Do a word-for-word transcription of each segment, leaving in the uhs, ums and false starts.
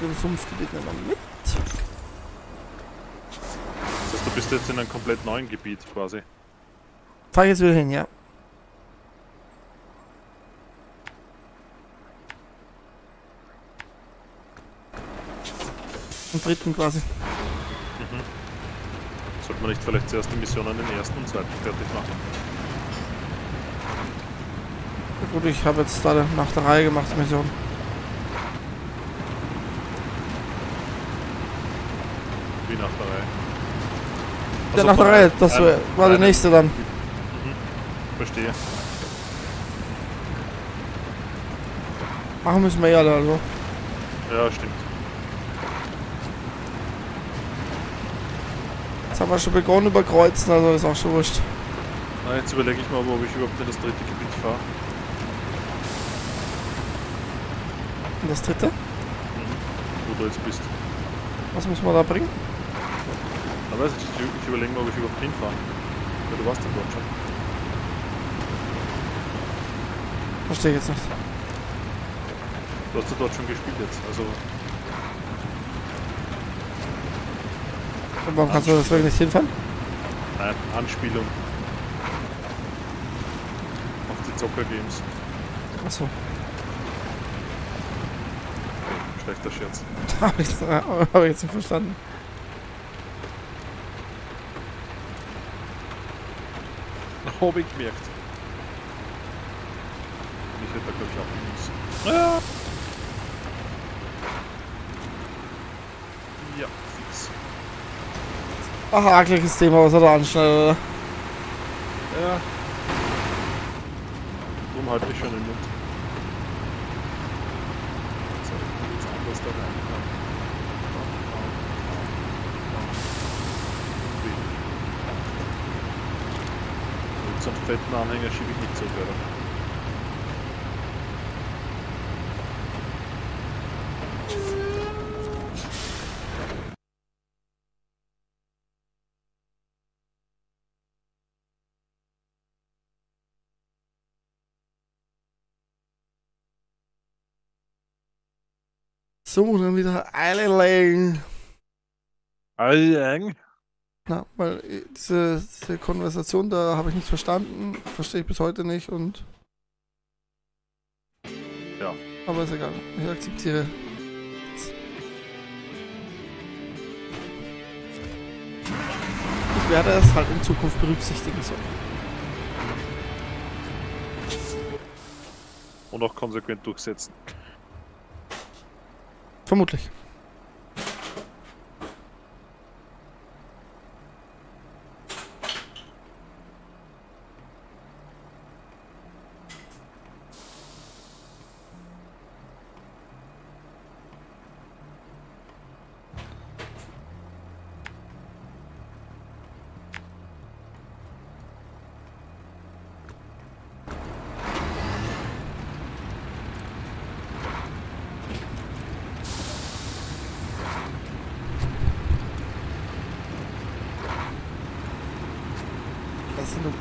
kommt im Sumpfgebiet nicht mehr mit. Das heißt, du bist jetzt in einem komplett neuen Gebiet quasi. Fahr ich jetzt wieder hin, ja. Im dritten quasi. Mhm. Sollte man nicht vielleicht zuerst die Mission an den ersten und zweiten fertig machen? Gut, ich habe jetzt da nach der Reihe gemacht, Mission. Wie nach der Reihe? Ja, also nach der Reihe, das eine, war die nächste dann. Mhm. Verstehe. Machen müssen wir ja alle, also. Ja, stimmt. Jetzt haben wir schon begonnen überkreuzen, also ist auch schon wurscht. Na, jetzt überlege ich mal, ob ich überhaupt in das dritte Gebiet fahre. Das dritte? Mhm. Wo du jetzt bist. Was muss man da bringen? Da weiß ich nicht, ich überlege mal, ob ich überhaupt hinfahre. Ja, du warst da dort schon. Verstehe ich jetzt nicht. Du hast ja dort schon gespielt jetzt, also... Und warum kannst du das wirklich nicht hinfahren? Nein, Anspielung. Auf die Zocker-Games. Achso. Schlechter Scherz. Hab ich, hab ich jetzt nicht verstanden. Hab ich gemerkt. Ich hätte da glaube ich auch nicht. Ah. Ja, fix. Ach, hakeliges Thema, was er da anschneidet, oder? Ja. Drum halte ich schon den Mund. So einen fetten Anhänger schiebe ich nicht so gerne. So, dann wieder alle lang. Alle lang? Na, weil diese, diese Konversation, da habe ich nichts verstanden, verstehe ich bis heute nicht und... Ja. Aber ist egal, ich akzeptiere. Ich werde es halt in Zukunft berücksichtigen sollen. Und auch konsequent durchsetzen. Vermutlich.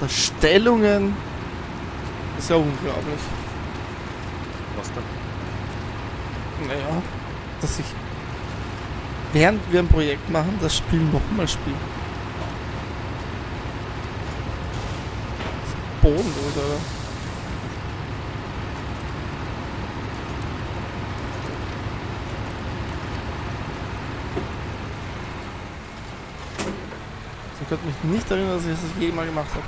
Stellungen. Ist ja unglaublich. Was denn? Naja, dass ich während wir ein Projekt machen, das Spiel nochmal spielen. Das ist Boden, oder? Ich könnte mich nicht erinnern, dass ich das jemals gemacht habe.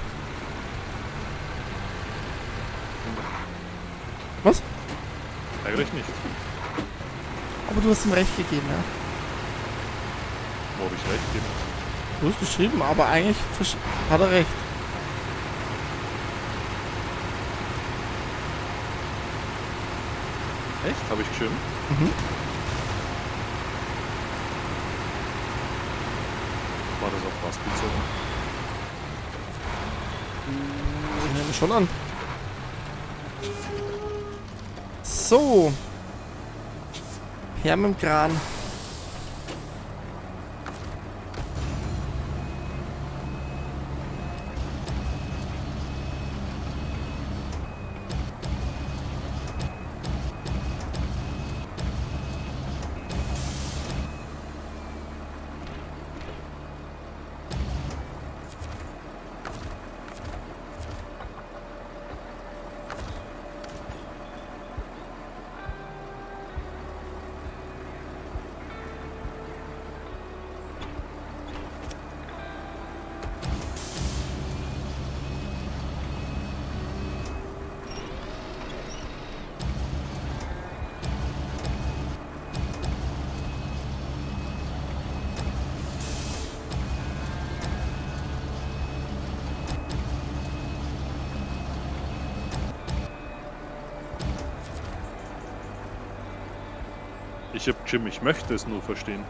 Was? Eigentlich nicht. Aber du hast ihm recht gegeben, ja? Wo habe ich recht gegeben? Du hast geschrieben, aber eigentlich hat er recht. Echt? Habe ich geschrieben? Mhm. War das auf was bezogen? Ich nehme schon an. So, her mit dem Kran. Chip, Jim, ich möchte es nur verstehen.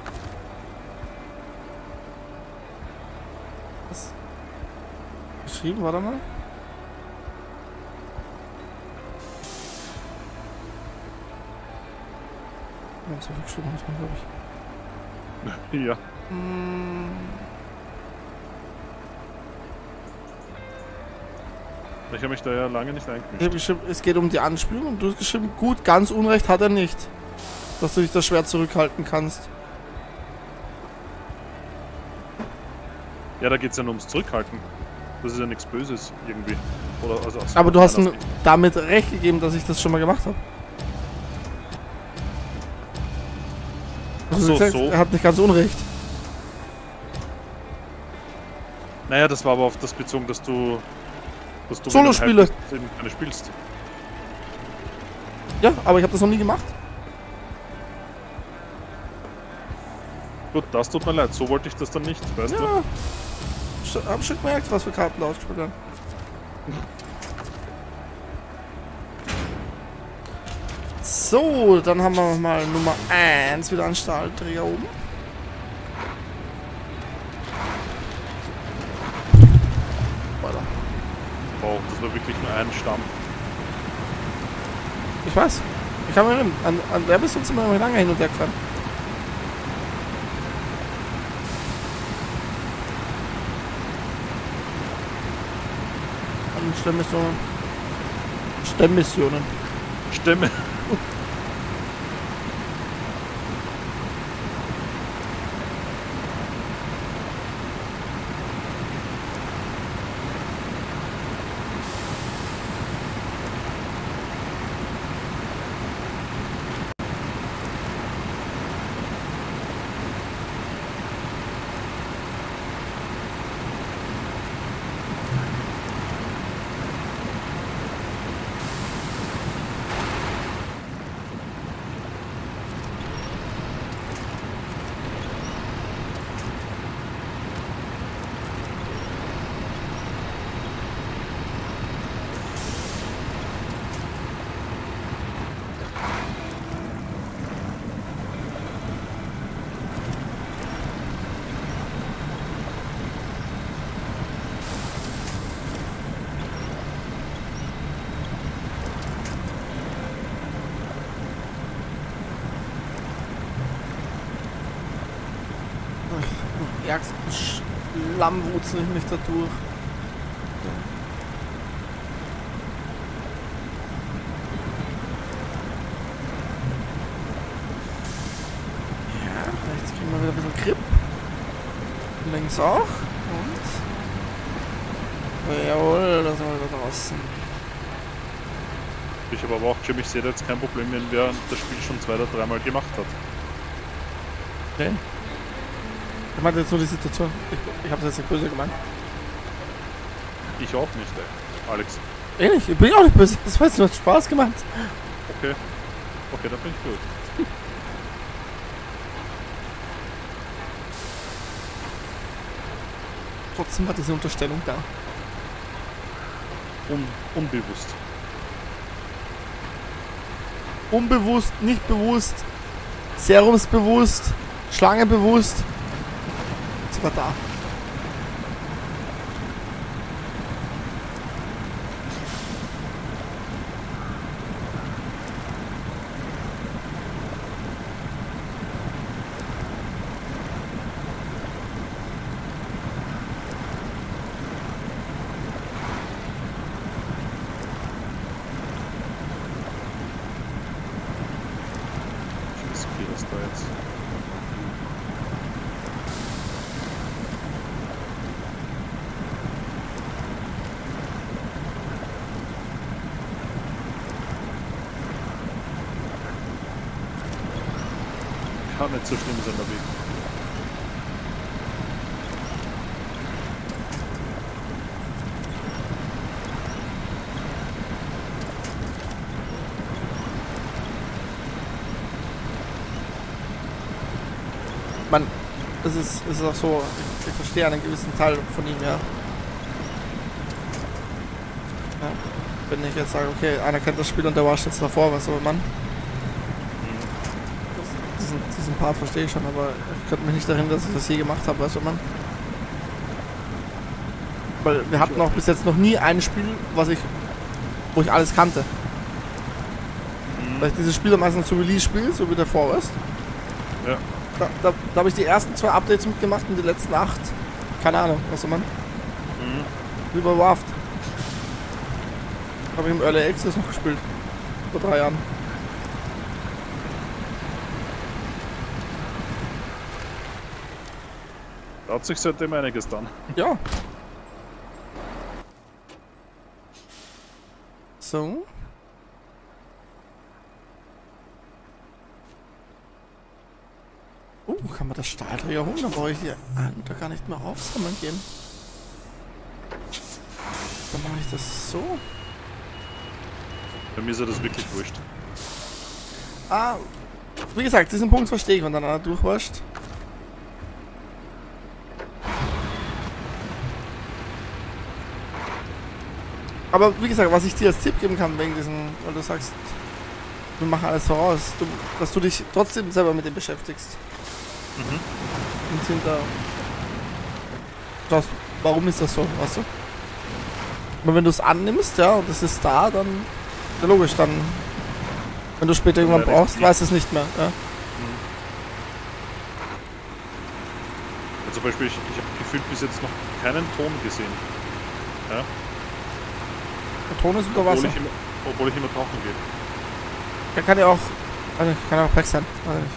Was? Geschrieben, warte mal. Ja, so viel geschrieben hat man, glaube ich. Ja. Hm. Ich habe mich da ja lange nicht eingemischt. Es geht um die Anspielung und du hast geschrieben, gut, ganz Unrecht hat er nicht. Dass du dich das schwer zurückhalten kannst. Ja, da geht es ja nur ums Zurückhalten. Das ist ja nichts Böses irgendwie. Oder, also auch so. Aber du hast ihm damit recht gegeben, dass ich das schon mal gemacht habe. Also so, gesagt, so. Er hat nicht ganz Unrecht. Naja, das war aber auf das bezogen, dass du... Dass du Solo-Spiele keine spielst. Ja, aber ich habe das noch nie gemacht. Gut, das tut mir leid. So wollte ich das dann nicht, weißt ja. du? Hab schon gemerkt, was für Karten ausgespielt haben. So, dann haben wir mal Nummer eins wieder an Stahlträger oben. Wow, das war wirklich nur ein Stamm. Ich weiß. Ich kann mir an, an der bist du uns immer lange hin und her gefahren. An Stemmmissionen. Stemmmissionen. Stimme. Schlammwurzel ich mich da durch. Ja, rechts kriegen wir wieder ein bisschen Grip. Links auch. Und. Jawohl, da sind wir wieder draußen. Ich habe aber auch, Jim, ich sehe da jetzt kein Problem, wenn wer das Spiel schon zwei oder dreimal gemacht hat. Okay. Ich meinte jetzt nur die Situation. Ich, ich hab's jetzt nicht böse gemeint. Ich auch nicht, ey. Alex. Ehrlich? Ich bin auch nicht böse. Das weißt du, du hast Spaß gemacht. Okay. Okay, dann bin ich gut. Trotzdem war diese Unterstellung da. Un unbewusst. Unbewusst, nicht bewusst, serumsbewusst, schlangebewusst. War da. Ich riskiere das da jetzt. Kann nicht so schlimm sein, der Weg. Man, es ist, ist auch so, ich, ich verstehe einen gewissen Teil von ihm, ja. ja. Wenn ich jetzt sage, okay, einer kennt das Spiel und der war jetzt davor, was soll man? Part verstehe ich schon, aber ich könnte mich nicht darin, dass ich das je gemacht habe, weißt du, man. Weil wir hatten auch bis jetzt noch nie ein Spiel, was ich, wo ich alles kannte. Mhm. Weil ich dieses Spiel am meisten zu Release spiele, so wie der Forest. Ja. Da, da, da habe ich die ersten zwei Updates mitgemacht und die letzten acht. Keine Ahnung, weißt du, man. Mhm. Über Warft. Habe ich im Early Access noch gespielt. Vor drei Jahren. Da hat sich seitdem einiges getan. Ja. So. Oh, uh, kann man das Stahlträger holen? Da brauche ich die da gar nicht mehr aufsammeln gehen. Dann mache ich das so. Bei mir ist ja das wirklich wurscht. Ah, wie gesagt, diesen Punkt verstehe ich, wenn dann einer durchwascht. Aber wie gesagt, was ich dir als Tipp geben kann wegen diesem, weil du sagst, wir machen alles voraus, du, dass du dich trotzdem selber mit dem beschäftigst. Mhm. Und hinter das, warum ist das so, weißt du? Aber wenn du es annimmst, ja, und es ist da, dann ja, logisch, dann, wenn du später irgendwann brauchst, weißt du es nicht mehr. Ja? Mhm. Ja, zum Beispiel, ich, ich habe gefühlt bis jetzt noch keinen Ton gesehen. Ja? Der Ton ist unter Wasser. Obwohl ich immer, obwohl ich immer tauchen gehe. Der kann ja auch. Also, kann ja auch weg sein. Also nicht.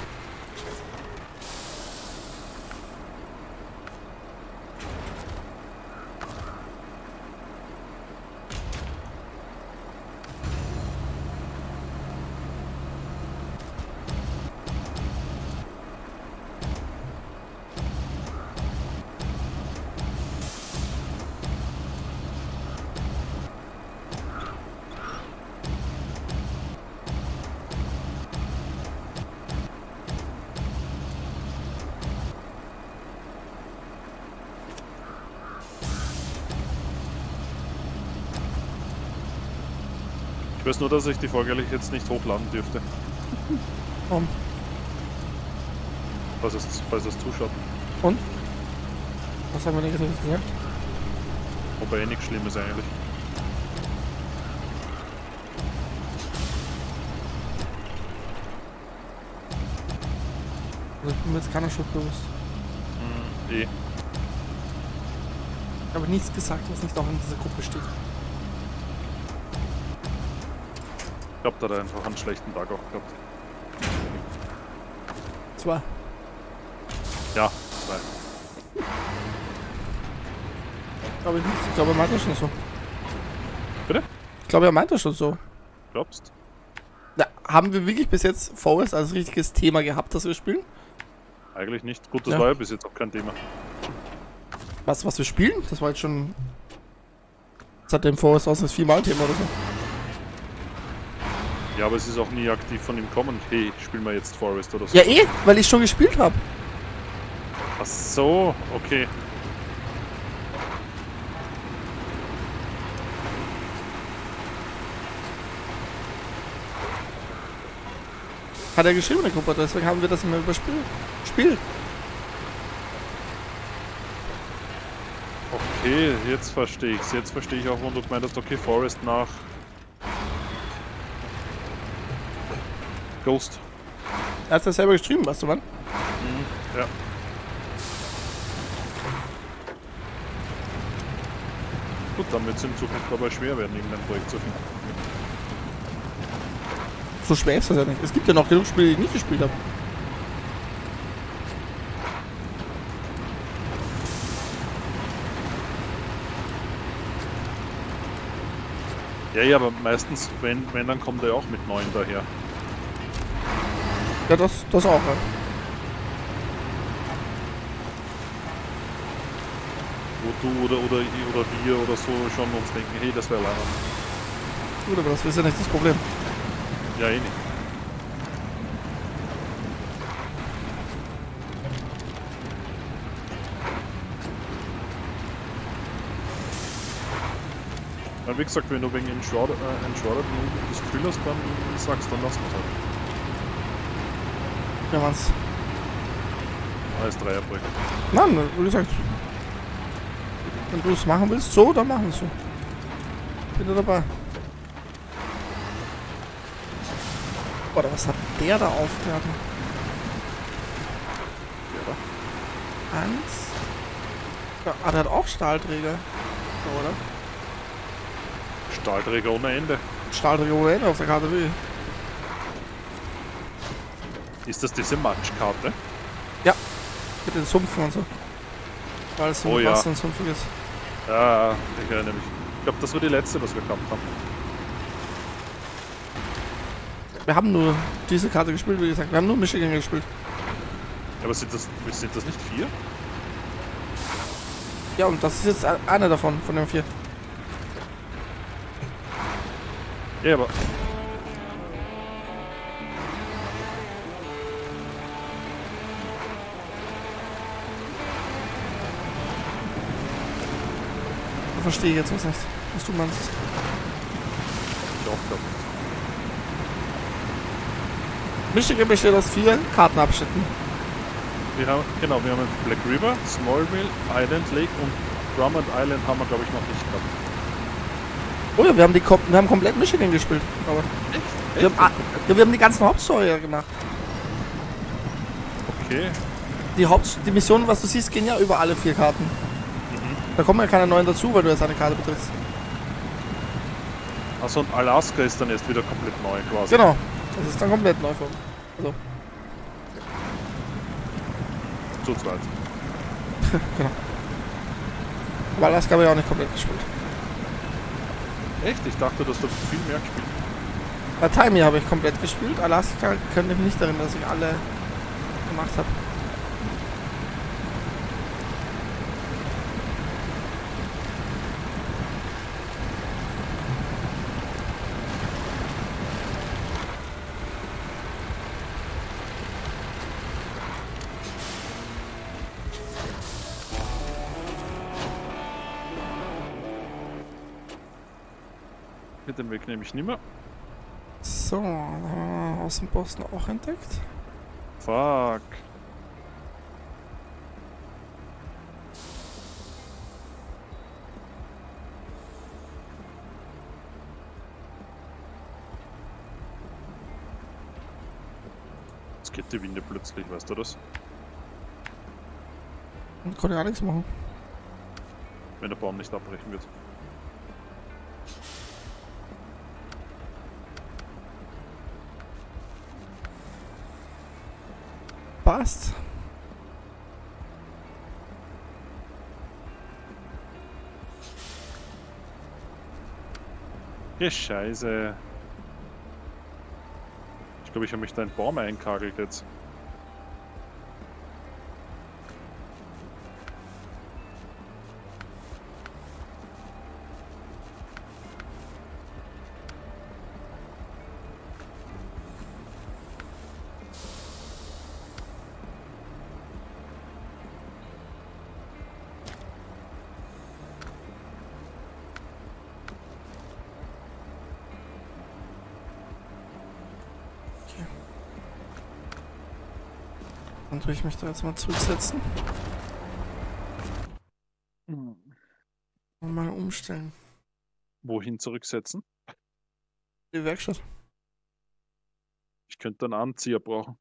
Ich weiß nur, dass ich die Folge jetzt nicht hochladen dürfte. Warum? Falls es, falls es zuschaut. Und? Was haben wir Negatives gesagt? Aber eh nichts Schlimmes eigentlich. Also ich bin mir jetzt keiner Schuld bewusst. Hm, eh. Ich habe nichts gesagt, was nicht auch in dieser Gruppe steht. Ich glaube, da hat er einfach einen schlechten Tag auch gehabt. Zwei. Ja, zwei. Glaube ich nicht. Ich glaube, er meint das schon so. Bitte? Ich glaube, er meint das schon so. Glaubst? Na, haben wir wirklich bis jetzt Forest als richtiges Thema gehabt, das wir spielen? Eigentlich nicht. Gut, das ja. war ja bis jetzt auch kein Thema. Was, was wir spielen? Das war jetzt schon... Das hat dem Forest aus das viermal Thema oder so. Ja, aber es ist auch nie aktiv von ihm kommen. Hey, spielen wir jetzt Forest oder so. Ja, eh, weil ich schon gespielt habe. Ach so, okay. Hat er geschrieben, der Gruppe, deswegen haben wir das immer überspielt. Spiel. Okay, jetzt verstehe ich's. Jetzt verstehe ich auch, warum du meintest, okay, Forest nach... Ghost. Er hat das selber geschrieben, weißt du, Mann? Mhm, ja. Gut, dann wird es in Zukunft aber schwer werden, irgendein Projekt zu finden. So schwer ist das ja nicht. Es gibt ja noch genug Spiele, die ich nicht gespielt habe. Ja, ja, aber meistens, wenn, wenn dann kommt er auch mit neuen daher. Ja, das, das auch, ja. Wo du oder, oder, oder wir oder so schon uns denken, hey, das wäre leider. Gut, aber das ist ja nicht das Problem. Ja, eh nicht. Ja, wie gesagt, wenn du wegen Enshrouded das Gefühl hast, dann sagst du, dann lassen wir es halt. Ja, Manns. als Dreierbrücken. Nein, wie gesagt, wenn du es machen willst, so, dann machen wir es so. Bin da dabei. Boah, was hat der da aufgehört? Ja, eins. Ja, ah, der hat auch Stahlträger. So, oder? Stahlträger ohne Ende. Stahlträger ohne Ende auf der Karte will. Ist das diese Matschkarte? Ja, mit den Sumpfen und so. Weil es so oh, Wasser ja. und sumpfig ist. Ja, ich erinnere mich. Ich glaube, das war die letzte, was wir gehabt haben. Wir haben nur diese Karte gespielt, wie gesagt. Wir haben nur Michigan gespielt. Aber sind das, sind das nicht vier? Ja, und das ist jetzt einer davon, von den vier. Ja, aber... Ich verstehe jetzt, was, heißt, was du meinst. Doch, doch. Michigan besteht aus vier Kartenabschnitten. Wir haben, genau, wir haben Black River, Smallville, Island Lake und Drummond Island haben wir, glaube ich, noch nicht gehabt. Oh ja, wir haben, die, wir haben komplett Michigan gespielt. Aber echt? Echt? Wir, haben, ja, wir haben die ganzen Hauptstory gemacht. Okay. Die, Haupt, die Missionen, was du siehst, gehen ja über alle vier Karten. Da kommen ja keine neuen dazu, weil du jetzt eine Karte betrittst. Achso, und Alaska ist dann erst wieder komplett neu quasi. Genau, das ist dann komplett neu für uns. Also. Zu zweit. Genau. Aber Alaska habe ich auch nicht komplett gespielt. Echt? Ich dachte, dass du viel mehr gespielt hast. Bei Timey habe ich komplett gespielt. Alaska könnte ich mich nicht erinnern, dass ich alle gemacht habe. Den Weg nehme ich nicht mehr. So, dann haben wir Außenposten auch entdeckt. Fuck. Jetzt geht die Winde plötzlich, weißt du das? Und kann ja nichts machen. Wenn der Baum nicht abbrechen wird. Passt. Ja, Scheiße. Ich glaube, ich habe mich da in Baum einkagelt jetzt. Dann tue ich mich da jetzt mal zurücksetzen. Und mal umstellen. Wohin zurücksetzen? Die Werkstatt. Ich könnte einen Anzieher brauchen.